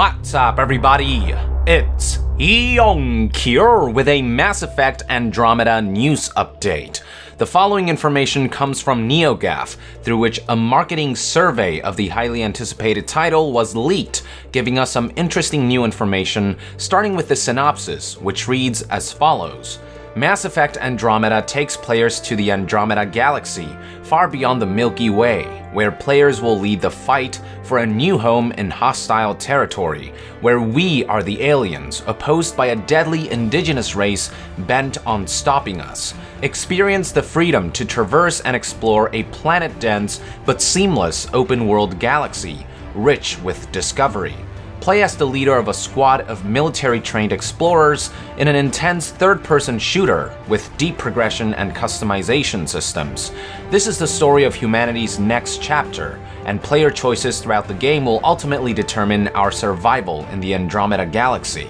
What's up, everybody? It's YongYea with a Mass Effect Andromeda news update. The following information comes from NeoGAF, through which a marketing survey of the highly anticipated title was leaked, giving us some interesting new information, starting with the synopsis, which reads as follows. Mass Effect Andromeda takes players to the Andromeda Galaxy, far beyond the Milky Way, where players will lead the fight for a new home in hostile territory, where we are the aliens, opposed by a deadly indigenous race bent on stopping us. Experience the freedom to traverse and explore a planet-dense but seamless open-world galaxy, rich with discovery. Play as the leader of a squad of military-trained explorers in an intense third-person shooter with deep progression and customization systems. This is the story of humanity's next chapter, and player choices throughout the game will ultimately determine our survival in the Andromeda Galaxy.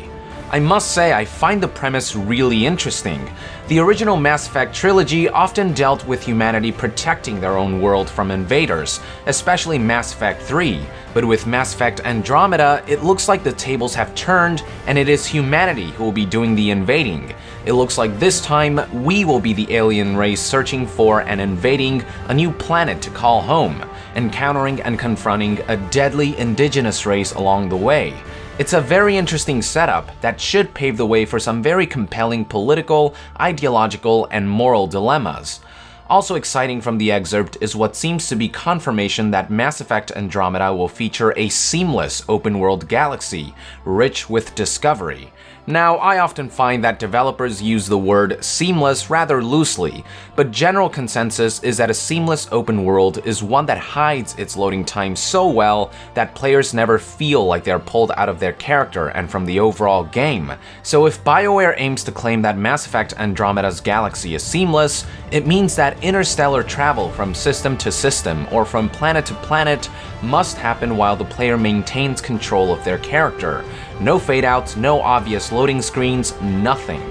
I must say, I find the premise really interesting. The original Mass Effect trilogy often dealt with humanity protecting their own world from invaders, especially Mass Effect 3, but with Mass Effect Andromeda, it looks like the tables have turned and it is humanity who will be doing the invading. It looks like this time, we will be the alien race searching for and invading a new planet to call home, encountering and confronting a deadly indigenous race along the way. It's a very interesting setup that should pave the way for some very compelling political, ideological, and moral dilemmas. Also exciting from the excerpt is what seems to be confirmation that Mass Effect Andromeda will feature a seamless open-world galaxy, rich with discovery. Now, I often find that developers use the word seamless rather loosely, but general consensus is that a seamless open world is one that hides its loading time so well that players never feel like they're pulled out of their character and from the overall game. So if BioWare aims to claim that Mass Effect Andromeda's galaxy is seamless, it means that interstellar travel from system to system or from planet to planet must happen while the player maintains control of their character. No fade-outs, no obvious loading screens, nothing.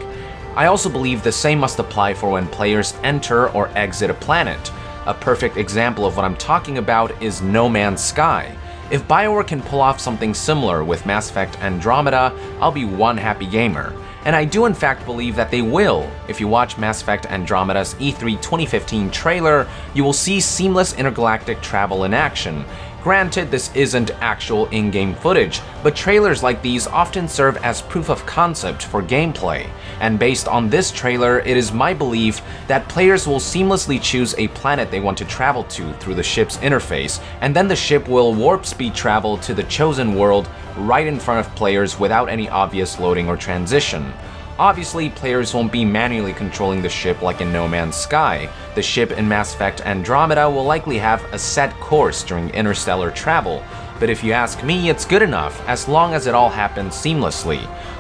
I also believe the same must apply for when players enter or exit a planet. A perfect example of what I'm talking about is No Man's Sky. If BioWare can pull off something similar with Mass Effect Andromeda, I'll be one happy gamer. And I do in fact believe that they will. If you watch Mass Effect Andromeda's E3 2015 trailer, you will see seamless intergalactic travel in action. Granted, this isn't actual in-game footage, but trailers like these often serve as proof of concept for gameplay. And based on this trailer, it is my belief that players will seamlessly choose a planet they want to travel to through the ship's interface, and then the ship will warp speed travel to the chosen world right in front of players without any obvious loading or transition. Obviously, players won't be manually controlling the ship like in No Man's Sky. The ship in Mass Effect Andromeda will likely have a set course during interstellar travel, but if you ask me, it's good enough as long as it all happens seamlessly.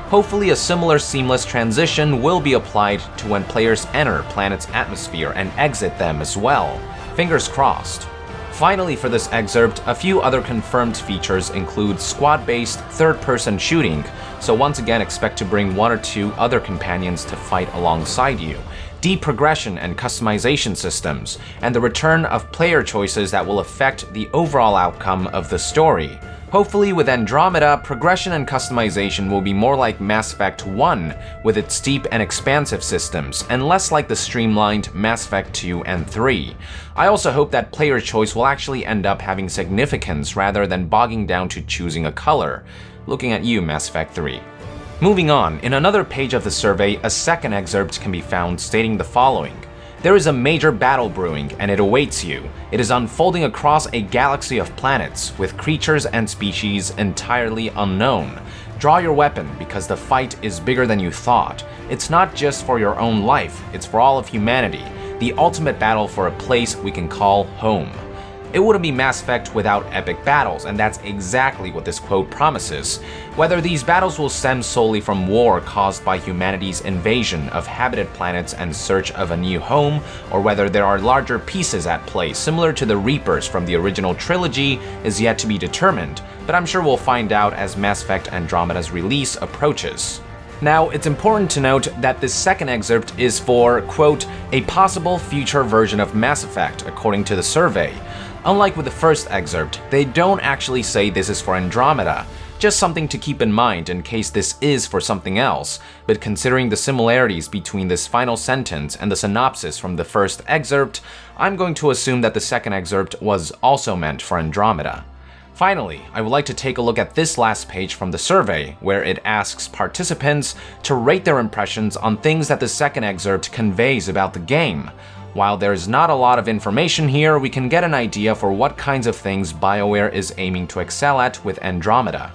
Hopefully, a similar seamless transition will be applied to when players enter planet's atmosphere and exit them as well. Fingers crossed. Finally, for this excerpt, a few other confirmed features include squad-based third-person shooting, so once again expect to bring one or two other companions to fight alongside you, deep progression and customization systems, and the return of player choices that will affect the overall outcome of the story. Hopefully, with Andromeda, progression and customization will be more like Mass Effect 1 with its deep and expansive systems, and less like the streamlined Mass Effect 2 and 3. I also hope that player choice will actually end up having significance rather than bogging down to choosing a color. Looking at you, Mass Effect 3. Moving on, in another page of the survey, a second excerpt can be found stating the following. There is a major battle brewing, and it awaits you. It is unfolding across a galaxy of planets, with creatures and species entirely unknown. Draw your weapon, because the fight is bigger than you thought. It's not just for your own life, it's for all of humanity. The ultimate battle for a place we can call home. It wouldn't be Mass Effect without epic battles, and that's exactly what this quote promises. Whether these battles will stem solely from war caused by humanity's invasion of habited planets and search of a new home, or whether there are larger pieces at play similar to the Reapers from the original trilogy, is yet to be determined, but I'm sure we'll find out as Mass Effect Andromeda's release approaches. Now, it's important to note that this second excerpt is for, quote, a possible future version of Mass Effect, according to the survey. Unlike with the first excerpt, they don't actually say this is for Andromeda. Just something to keep in mind in case this is for something else, but considering the similarities between this final sentence and the synopsis from the first excerpt, I'm going to assume that the second excerpt was also meant for Andromeda. Finally, I would like to take a look at this last page from the survey, where it asks participants to rate their impressions on things that the second excerpt conveys about the game. While there's not a lot of information here, we can get an idea for what kinds of things BioWare is aiming to excel at with Andromeda.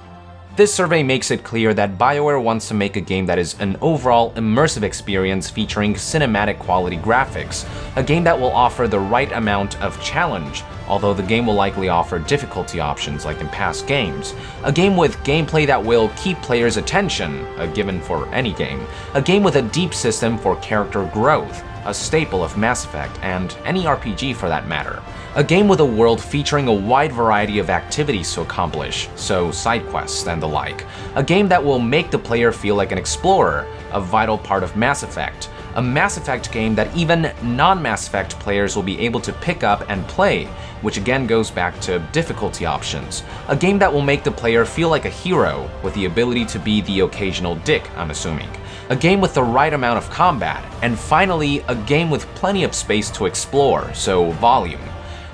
This survey makes it clear that BioWare wants to make a game that is an overall immersive experience featuring cinematic quality graphics, a game that will offer the right amount of challenge, although the game will likely offer difficulty options like in past games, a game with gameplay that will keep players' attention, a given for any game, a game with a deep system for character growth, a staple of Mass Effect and any RPG for that matter, a game with a world featuring a wide variety of activities to accomplish, so side quests and the like, a game that will make the player feel like an explorer, a vital part of Mass Effect, a Mass Effect game that even non-Mass Effect players will be able to pick up and play, which again goes back to difficulty options, a game that will make the player feel like a hero, with the ability to be the occasional dick, I'm assuming, a game with the right amount of combat, and finally, a game with plenty of space to explore, so volume.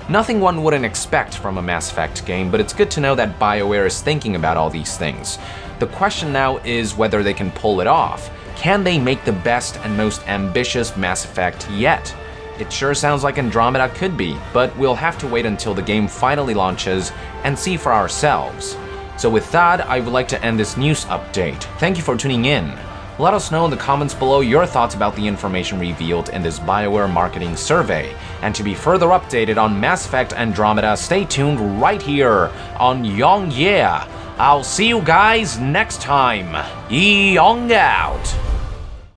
Nothing one wouldn't expect from a Mass Effect game, but it's good to know that BioWare is thinking about all these things. The question now is whether they can pull it off. Can they make the best and most ambitious Mass Effect yet? It sure sounds like Andromeda could be, but we'll have to wait until the game finally launches and see for ourselves. So with that, I would like to end this news update. Thank you for tuning in. Let us know in the comments below your thoughts about the information revealed in this BioWare marketing survey. And to be further updated on Mass Effect Andromeda, stay tuned right here on YongYea. I'll see you guys next time. YongYea out!